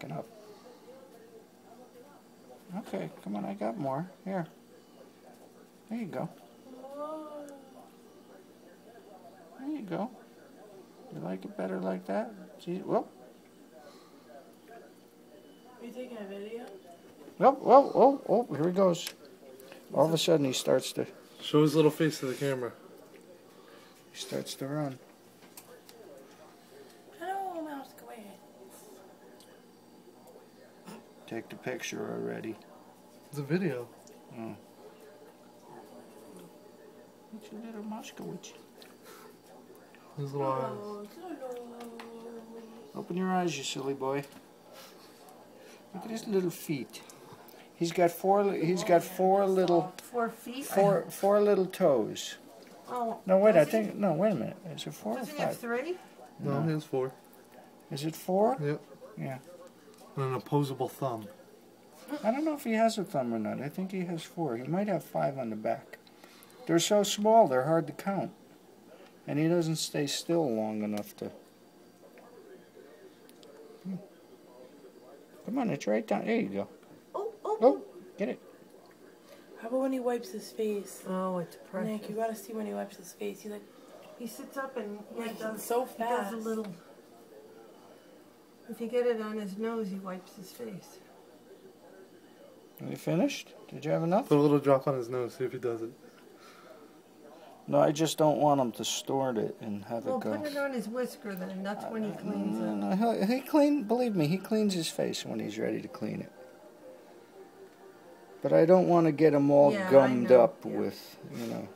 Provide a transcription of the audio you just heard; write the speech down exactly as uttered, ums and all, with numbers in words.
backing up. Okay, come on, I got more. Here. There you go. There you go. You like it better like that? Jeez, whoop. Are you taking a video? Whoop, whoop, whoop, whoop, here he goes. All of a sudden he starts to... Show his little face to the camera. He starts to run. Hello, Moskowitz. Take the picture already. It's a video. Mm. What's your little Moskowitz? His little eyes. Open your eyes, you silly boy. Look at his little feet. He's got four. He's got four little. Four feet. Four four little toes. Oh. No wait. I think no. Wait a minute. Is it four or five? Does he have three? No, he has four. Is it four? Yep. Yeah. And an opposable thumb. I don't know if he has a thumb or not. I think he has four. He might have five on the back. They're so small. They're hard to count. And he doesn't stay still long enough to. Come on, it's right down. There you go. Oh, oh, oh, get it. How about when he wipes his face? Oh, it's precious. Nick, you gotta see when he wipes his face. He like, he sits up and yeah, he does so fast. He does a little. If you get it on his nose, he wipes his face. Are you finished? Did you have enough? Put a little drop on his nose. See if he does it. No, I just don't want him to store it and have well, it go. Well, put it on his whisker then, and that's uh, when he cleans no, no, no. it. He, he clean, believe me, he cleans his face when he's ready to clean it. But I don't want to get him all yeah, gummed up yeah. with, you know.